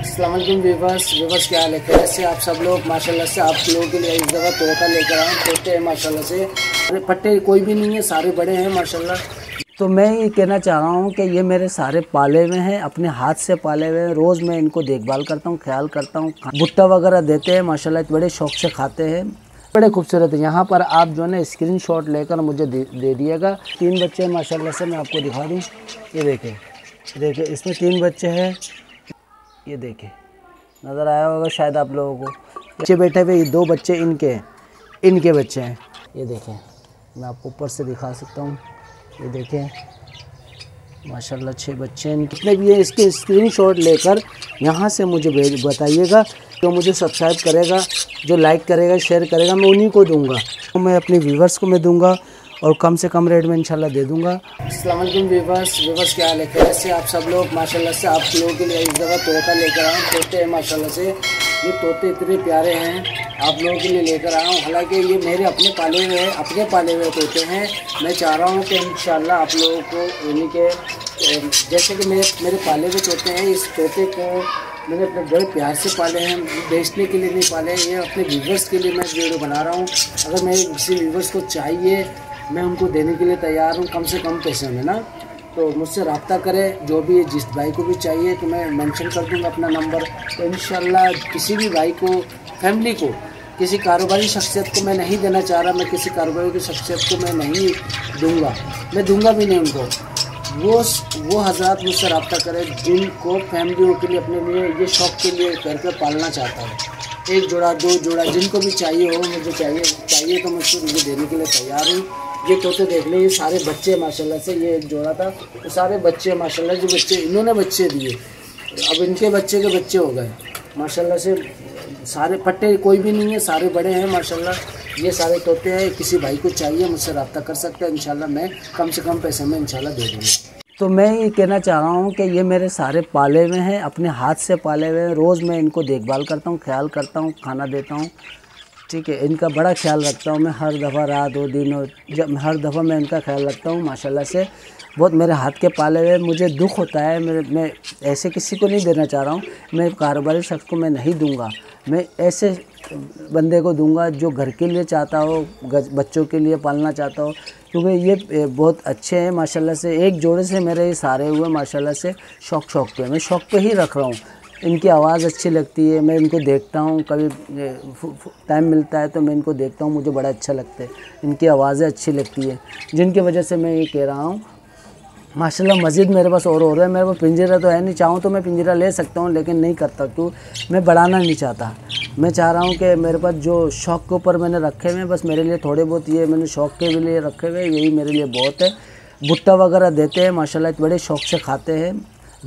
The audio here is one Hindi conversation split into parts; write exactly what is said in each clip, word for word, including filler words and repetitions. अस्सलाम वालेकुम व्यूअर्स व्यूअर्स क्या हाल है, कैसे आप सब लोग। माशाल्लाह से आप लोगों के लिए इस जगह तोता लेकर आए। तोते हैं माशाल्लाह से, अरे पट्टे कोई भी नहीं है, सारे बड़े हैं माशाल्लाह। तो मैं ये कहना चाह रहा हूँ कि ये मेरे सारे पाले हुए हैं, अपने हाथ से पाले हुए हैं। रोज़ मैं इनको देखभाल करता हूँ, ख्याल करता हूँ, भुट्टा वगैरह देते हैं माशाल्लाह, बड़े शौक़ से खाते हैं, बड़े खूबसूरत है। यहाँ पर आप जो है ना स्क्रीन शॉट लेकर मुझे दे, दे दिएगा। तीन बच्चे हैं माशाल्लाह से, मैं आपको दिखा दूँ। ये देखें देखें इसमें तीन बच्चे हैं, ये देखें नज़र आया होगा शायद आप लोगों को। बच्चे बैठे हुए, ये दो बच्चे इनके हैं, इनके बच्चे हैं। ये देखें, मैं आपको ऊपर से दिखा सकता हूँ। ये देखें माशाल्लाह छः बच्चे हैं। कितने भी हैं इसके स्क्रीनशॉट लेकर यहाँ से मुझे भेज बताइएगा। जो मुझे सब्सक्राइब करेगा, जो लाइक करेगा, शेयर करेगा, मैं उन्हीं को दूँगा। तो मैं अपने व्यूवर्स को मैं दूँगा और कम से कम रेट में इंशाल्लाह दे दूँगा। अस्सलाम वालेकुम व्यूअर्स व्यूअर्स क्या हाल है, कैसे आप सब लोग। माशाल्लाह से आप लोगों के लिए इस जगह तोता लेकर आया हूँ। तोते हैं माशाल्लाह से, ये तोते इतने प्यारे हैं, आप लोगों के लिए लेकर आया हूँ। हालांकि ये मेरे अपने पाले हुए हैं, अपने पाले हुए तोते हैं। मैं चाह रहा हूँ कि इंशाल्लाह आप लोगों को, यानी कि जैसे कि मेरे मेरे पाले हुए तोते हैं, इस तोते को मैंने अपने बड़े प्यार से पाले हैं, बेचने के लिए नहीं पाले। ये अपने व्यूवर्स के लिए मैं वीडियो बना रहा हूँ। अगर मेरे किसी व्यूवर्स को चाहिए, मैं उनको देने के लिए तैयार हूँ, कम से कम पैसे में ना। तो मुझसे रब्ता करें, जो भी जिस भाई को भी चाहिए तो मैं मेंशन कर दूँगा अपना नंबर। तो इंशाल्लाह किसी भी भाई को, फैमिली को, किसी कारोबारी शख्सियत को मैं नहीं देना चाह रहा। मैं किसी कारोबारी की शख्सियत को मैं नहीं दूँगा, मैं दूँगा भी नहीं उनको। वो वो हजरात मुझसे रब्ता करें जिनको फैमिली के लिए, अपने लिए, ये शौक़ के लिए घर पर पालना चाहता है। एक जोड़ा, दो जोड़ा, जिनको भी चाहिए हो, मुझे चाहिए चाहिए तो मुझसे मुझे देने के लिए तैयार हूँ। ये तोते देख लें, ये सारे बच्चे माशाल्लाह से, ये एक जोड़ा था, ये सारे बच्चे माशाल्लाह जो बच्चे इन्होंने बच्चे दिए, अब इनके बच्चे के बच्चे हो गए माशाल्लाह से। सारे पट्टे कोई भी नहीं है, सारे बड़े हैं माशाल्लाह। ये सारे तोते हैं। किसी भाई को चाहिए मुझसे रब्ता कर सकते हैं, इंशाल्लाह मैं कम से कम पैसे में इंशाल्लाह दे दूँगा। तो मैं ये कहना चाह रहा हूँ कि ये मेरे सारे पाले हुए हैं, अपने हाथ से पाले हुए हैं। रोज़ मैं इनको देखभाल करता हूँ, ख्याल करता हूँ, खाना देता हूँ, ठीक है। इनका बड़ा ख्याल रखता हूँ मैं, हर दफ़ा रात हो दिन हो, जब हर दफ़ा मैं इनका ख्याल रखता हूँ माशाल्लाह से। बहुत मेरे हाथ के पाले हुए, मुझे दुख होता है। मेरे मैं ऐसे किसी को नहीं देना चाह रहा हूँ। मैं कारोबारी शख्स को मैं नहीं दूँगा, मैं ऐसे बंदे को दूँगा जो घर के लिए चाहता हो, बच्चों के लिए पालना चाहता हो, क्योंकि ये बहुत अच्छे हैं माशाल्लाह से। एक जोड़े से मेरे ये सारे हुए माशाल्लाह से। शौक़ शौक़ पे मैं शौक़ पे ही रख रहा हूँ। इनकी आवाज़ अच्छी लगती है, मैं इनको देखता हूँ, कभी टाइम मिलता है तो मैं इनको देखता हूँ, मुझे बड़ा अच्छा लगता है। इनकी आवाज़ें अच्छी लगती है, जिनकी वजह से मैं ये कह रहा हूँ माशाल्लाह। मज़ीद मेरे पास और हो रहा है, मेरे पास पिंजरा तो है नहीं, चाहूँ तो मैं पिंजरा ले सकता हूँ, लेकिन नहीं करता, क्यों मैं बढ़ाना नहीं चाहता। मैं चाह रहा हूँ कि मेरे पास जो शौक़ के ऊपर मैंने रखे हुए हैं, बस मेरे लिए थोड़े बहुत ये मैंने शौक़ के लिए रखे हुए, यही मेरे लिए बहुत है। भुट्टा वगैरह देते हैं माशाल्लाह, बड़े शौक़ से खाते हैं,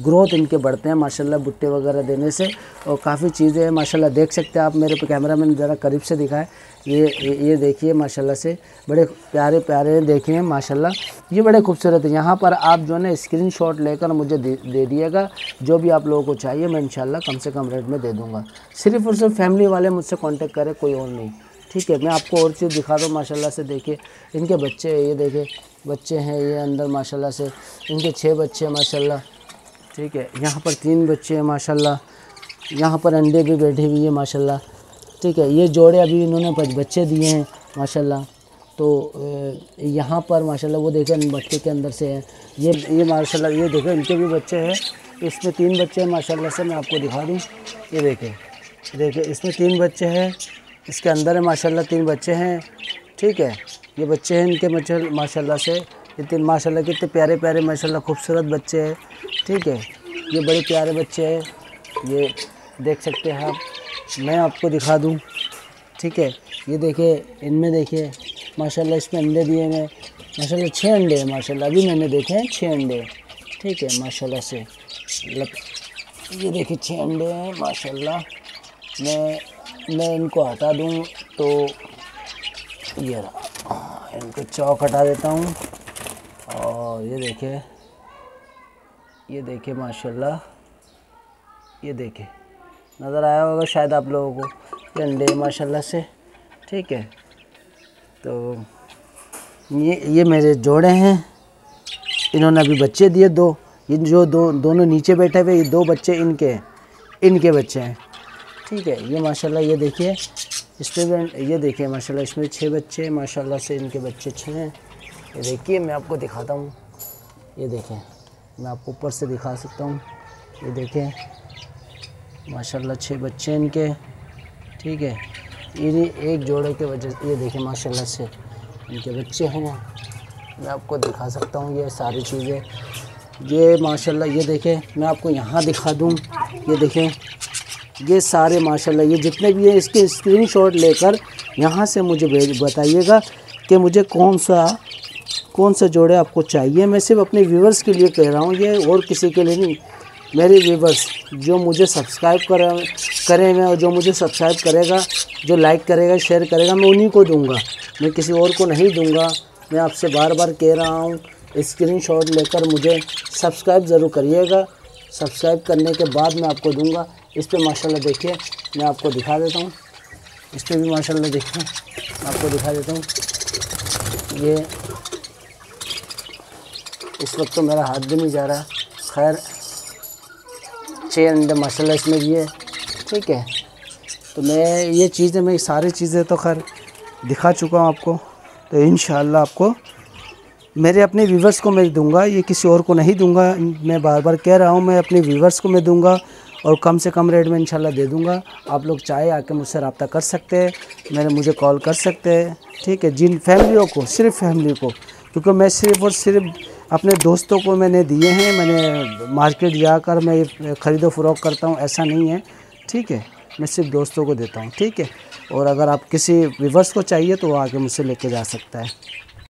ग्रोथ इनके बढ़ते हैं माशाल्लाह भुट्टे वगैरह देने से। और काफ़ी चीज़ें हैं माशाल्लाह, देख सकते हैं आप। मेरे पे कैमरा मैन ज़रा करीब से दिखाए, ये ये देखिए माशाल्लाह से, बड़े प्यारे प्यारे देखिए माशाल्लाह, ये बड़े खूबसूरत हैं। यहाँ पर आप जो है ना स्क्रीनशॉट लेकर मुझे दे, दे दिएगा। जो भी आप लोगों को चाहिए मैं इंशाल्लाह कम से कम रेट में दे दूँगा। सिर्फ और सिर्फ फैमिली वाले मुझसे कॉन्टेक्ट करें, कोई और नहीं, ठीक है। मैं आपको और चीज़ दिखा दूँ माशाल्लाह से। देखिए इनके बच्चे, ये देखिए बच्चे हैं ये अंदर माशाल्लाह से, इनके छः बच्चे हैं माशाल्लाह, ठीक है। यहाँ पर तीन बच्चे हैं माशाल्लाह, यहाँ पर अंडे भी बैठे हुए हैं माशाल्लाह, ठीक है। ये जोड़े अभी इन्होंने बच्चे दिए हैं माशाल्लाह। तो यहाँ पर माशाल्लाह वो देखें बच्चे के अंदर से हैं, ये ये माशाल्लाह, ये देखें इनके भी बच्चे हैं। इसमें तीन बच्चे हैं माशाल्लाह से, मैं आपको दिखा दूँ। ये देखें देखें इसमें तीन बच्चे हैं, इसके अंदर है माशाल्लाह तीन बच्चे हैं, ठीक है। ये बच्चे हैं इनके माशाल्लाह से, इतने माशाल्लाह कितने प्यारे प्यारे माशाल्लाह खूबसूरत बच्चे हैं, ठीक है। ये बड़े प्यारे बच्चे हैं, ये देख सकते हैं आप। मैं आपको दिखा दूं, ठीक है। ये देखिए इनमें देखिए माशाल्लाह, इसमें अंडे दिए हैं माशाल्लाह, छः अंडे हैं माशाल्लाह, अभी मैंने देखे हैं छः अंडे, ठीक है माशाल्लाह से। ये देखिए छः अंडे हैं माशाल्लाह। मैं मैं इनको हटा दूँ तो ये इनको चौक हटा देता हूँ। और ये देखिए ये देखिए माशाल्लाह, ये देखिए नज़र आया होगा शायद आप लोगों को, ये अंडे माशाल्लाह से, ठीक है। तो ये ये मेरे जोड़े हैं, इन्होंने अभी बच्चे दिए दो, ये जो दो दोनों नीचे बैठे हुए, ये दो बच्चे इनके हैं, इनके बच्चे हैं। ठीक है, ये माशाल्लाह ये देखिए स्टूडेंट, ये देखिए माशाल्लाह इसमें छः बच्चे माशाल्लाह से इनके बच्चे छः हैं। ये देखिए मैं आपको दिखाता हूँ, ये देखें मैं आपको ऊपर से दिखा सकता हूँ, ये देखें माशाल्लाह छः बच्चे इनके। ठीक है, इन्हीं एक जोड़े के वजह से ये देखें माशाल्लाह से इनके बच्चे हैं। मैं आपको दिखा सकता हूँ ये सारी चीज़ें, ये माशाल्लाह ये देखें मैं आपको यहाँ दिखा दूँ, ये देखें ये सारे माशाल्लाह ये जितने भी हैं इसके स्क्रीनशॉट लेकर यहाँ से मुझे भेज बताइएगा कि मुझे कौन सा कौन सा जोड़े आपको चाहिए। मैं सिर्फ अपने व्यूवर्स के लिए कह रहा हूँ ये, और किसी के लिए नहीं। मेरे व्यूवर्स जो मुझे सब्सक्राइब कर करेंगे और जो मुझे सब्सक्राइब करेगा, जो लाइक करेगा, शेयर करेगा, मैं उन्हीं को दूंगा, मैं किसी और को नहीं दूंगा। मैं आपसे बार बार कह रहा हूँ, स्क्रीनशॉट लेकर मुझे सब्सक्राइब ज़रूर करिएगा। सब्सक्राइब करने के बाद मैं आपको दूंगा। इस पर माशाल्लाह देखिए मैं आपको दिखा देता हूँ, इस पर भी माशाल्लाह देखिए आपको दिखा देता हूँ। ये इस वक्त तो मेरा हाथ भी नहीं जा रहा, खैर छः अंडे माशाल्लाह इसमें भी है। ठीक है, तो मैं ये चीज़ें मैं सारी चीज़ें तो खैर दिखा चुका हूँ आपको, तो इंशाल्लाह आपको मेरे अपने व्यूवर्स को मैं दूंगा, ये किसी और को नहीं दूंगा। मैं बार बार कह रहा हूँ, मैं अपने व्यूवर्स को मैं दूंगा और कम से कम रेट में इंशाल्लाह दे दूंगा। आप लोग चाहे आके मुझसे रब्ता कर सकते हैं, मेरे मुझे कॉल कर सकते हैं। ठीक है, जिन फैमिलियों को, सिर्फ फैमिली को, क्योंकि मैं सिर्फ़ और सिर्फ अपने दोस्तों को मैंने दिए हैं, मैंने मार्केट जाकर मैं ख़रीदो फरोख्त करता हूं ऐसा नहीं है। ठीक है, मैं सिर्फ दोस्तों को देता हूं। ठीक है, और अगर आप किसी व्यूवर्स को चाहिए तो वो आके मुझसे लेके जा सकता है।